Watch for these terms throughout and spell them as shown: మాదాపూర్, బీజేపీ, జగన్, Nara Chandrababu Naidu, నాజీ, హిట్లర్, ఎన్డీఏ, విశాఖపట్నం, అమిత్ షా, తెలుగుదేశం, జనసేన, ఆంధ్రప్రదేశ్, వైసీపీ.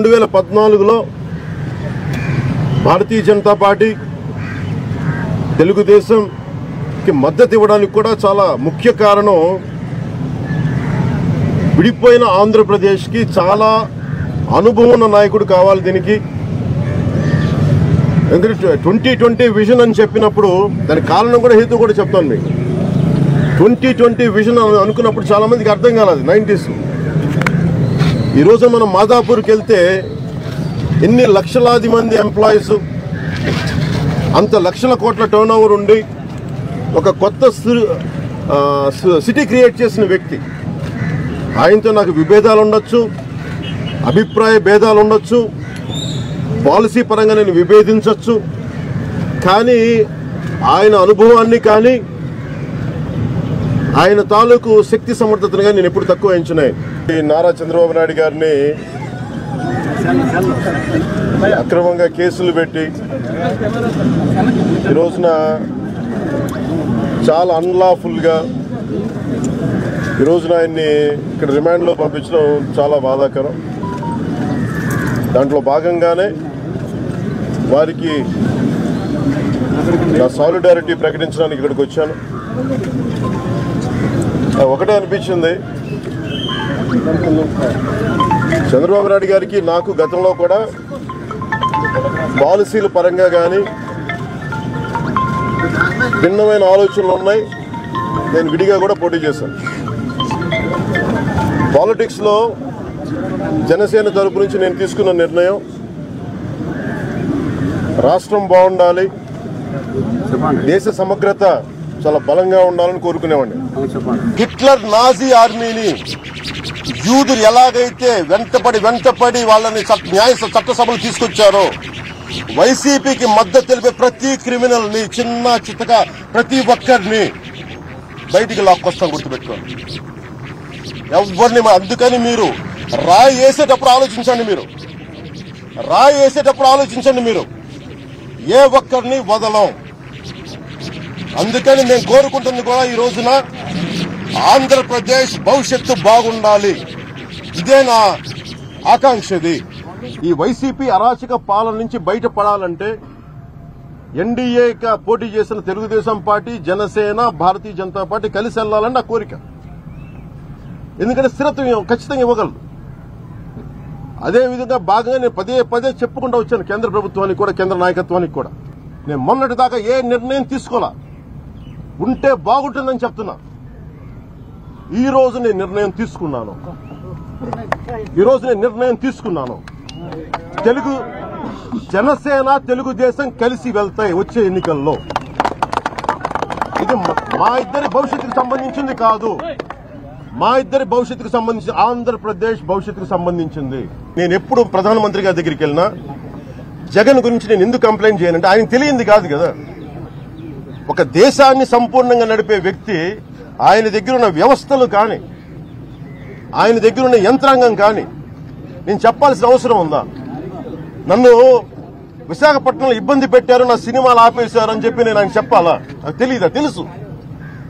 2014లో భారతీయ Janata party తెలుగుదేశంకి మద్దతు ఇవ్వడానికి కూడా చాలా ముఖ్య కారణం విడిపోయిన ఆంధ్రప్రదేశ్కి చాలా అనుభవం ఉన్న నాయకుడు కావాలి దీనికి. ఎందుకంటే 2020 విజన్ అని చెప్పినప్పుడు దానికి కారణం కూడా హేతు కూడా చెప్తాను మీకు. 2020 విజన్ అనుకున్నప్పుడు చాలామందికి అర్థం కాలేదు 90s. ఈరోజు మనం మాదాపూర్కి వెళ్తే ఎన్ని లక్షలాది మంది ఎంప్లాయీస్, అంత లక్షల కోట్ల టర్న్ ఓవర్ ఉండి ఒక కొత్త సిటీ క్రియేట్ చేసిన వ్యక్తి. ఆయనతో నాకు విభేదాలు ఉండొచ్చు, అభిప్రాయ భేదాలు ఉండొచ్చు, పాలసీ పరంగా నేను విభేదించవచ్చు, కానీ ఆయన అనుభవాన్ని కానీ ఆయన తాలూకు శక్తి సమర్థతను కానీ నేను ఎప్పుడు తక్కువ ఎంచున్నాయి. నారా చంద్రబాబు నాయుడు గారిని అక్రమంగా కేసులు పెట్టి ఈ రోజున చాలా అన్లాఫుల్గా ఈ రోజున ఆయన్ని ఇక్కడ రిమాండ్లో పంపించడం చాలా బాధాకరం. దాంట్లో భాగంగానే వారికి నా సాలిడారిటీ ప్రకటించడానికి ఇక్కడికి వచ్చాను. ఒకటే అనిపించింది, చంద్రబాబు నాయుడు గారికి నాకు గతంలో కూడా పాలసీల పరంగా కానీ భిన్నమైన ఆలోచనలు ఉన్నాయి. నేను విడిగా కూడా పోటీ చేశాను. పాలిటిక్స్లో జనసేన తరపు నుంచి నేను తీసుకున్న నిర్ణయం రాష్ట్రం బాగుండాలి, దేశ సమగ్రత చాలా బలంగా ఉండాలని కోరుకునేవాడిని. హిట్లర్ నాజీ ఆర్మీని యూదులు ఎలాగైతే వెంటపడి వాళ్ళని చట్టసభలు తీసుకొచ్చారో, వైసీపీకి మద్దతు తెలిపే ప్రతి క్రిమినల్ని, చిన్న చితక ప్రతి ఒక్కరిని బయటికి లాక్కొస్తాం, గుర్తుపెట్టుకోండి ఎవరిని. అందుకని మీరు రాయి వేసేటప్పుడు ఆలోచించండి, మీరు ఏ ఒక్కరిని వదలం. అందుకని నేను కోరుకుంటుంది కూడా ఈ రోజున ఆంధ్రప్రదేశ్ భవిష్యత్తు బాగుండాలి, ఇదే నా ఆకాంక్షది. ఈ వైసీపీ అరాచక పాలన నుంచి బయటపడాలంటే ఎన్డీఏగా పోటీ చేసిన తెలుగుదేశం పార్టీ, జనసేన, భారతీయ జనతా పార్టీ కలిసి వెళ్లాలని నా కోరిక. ఎందుకంటే స్థిరత్వం ఖచ్చితంగా ఇవ్వగలరు. అదేవిధంగా భాగంగా నేను పదే పదే చెప్పుకుంటూ వచ్చాను కేంద్ర ప్రభుత్వానికి కూడా, కేంద్ర నాయకత్వానికి కూడా. నేను మొన్నటిదాకా ఏ నిర్ణయం తీసుకోలే, ఉంటే బాగుంటుందని చెప్తున్నా. ఈరోజు నేను నిర్ణయం తీసుకున్నాను, తెలుగు జనసేన తెలుగుదేశం కలిసి వెళ్తాయి వచ్చే ఎన్నికల్లో. ఇది మా ఇద్దరి భవిష్యత్తుకు సంబంధించింది కాదు, ఆంధ్రప్రదేశ్ భవిష్యత్తుకు సంబంధించింది. నేను ఎప్పుడు ప్రధానమంత్రి గారి దగ్గరికి వెళ్ళినా జగన్ గురించి నేను ఎందుకు కంప్లైంట్ చేయనంటే ఆయన తెలియంది కాదు కదా. ఒక దేశాన్ని సంపూర్ణంగా నడిపే వ్యక్తి, ఆయన దగ్గర ఉన్న వ్యవస్థలు కానీ, ఆయన దగ్గర ఉన్న యంత్రాంగం కానీ నేను చెప్పాల్సిన అవసరం ఉందా? నన్ను విశాఖపట్నంలో ఇబ్బంది పెట్టారు, నా సినిమాలు ఆపేశారు అని చెప్పి నేను ఆయన చెప్పాలా? నాకు తెలియదా? తెలుసు.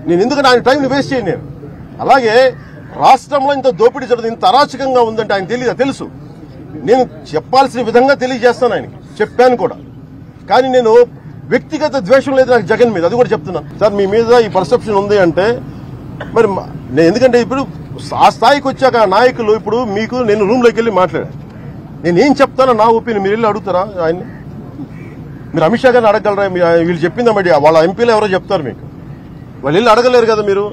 నేను ఎందుకంటే ఆయన టైంని వేస్ట్ చేయను. అలాగే రాష్ట్రంలో ఇంత దోపిడీ జరుగుతుంది, ఇంత అరాచకంగా ఉందంటే ఆయన తెలియదా? తెలుసు. నేను చెప్పాల్సిన విధంగా తెలియజేస్తాను, ఆయనకి చెప్పాను కూడా. కానీ నేను వ్యక్తిగత ద్వేషం లేదు నాకు జగన్ మీద, అది కూడా చెప్తున్నా. సార్ మీ మీద ఈ పర్సెప్షన్ ఉంది అంటే మరి నేను, ఎందుకంటే ఇప్పుడు ఆ స్థాయికి వచ్చాక నాయకులు, ఇప్పుడు మీకు నేను రూమ్లోకి వెళ్ళి మాట్లాడాను, నేనేం చెప్తానో నా ఒపీనియన్ మీరు వెళ్ళి అడుగుతారా? ఆయన్ని మీరు అమిత్ షా గారిని అడగలరా? వీళ్ళు చెప్పిందా మరి వాళ్ళ ఎంపీలు ఎవరో చెప్తారు మీకు, వాళ్ళు వెళ్ళి అడగలేరు కదా మీరు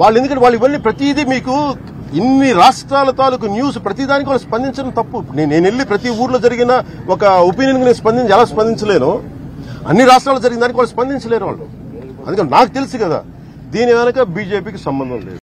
వాళ్ళు. ఎందుకంటే వాళ్ళు ఇవన్నీ ప్రతిదీ మీకు ఇన్ని రాష్ట్రాల తాలూకు న్యూస్ ప్రతిదానికి వాళ్ళు స్పందించడం తప్పు. నేను వెళ్ళి ప్రతి ఊర్లో జరిగిన ఒక ఒపీనియన్కి నేను ఎలా స్పందించలేను, అన్ని రాష్ట్రాల్లో జరిగిన దానికి వాళ్ళు స్పందించలేరు వాళ్ళు. అందుకని నాకు తెలుసు కదా దీని వెనక బీజేపీకి సంబంధం లేదు.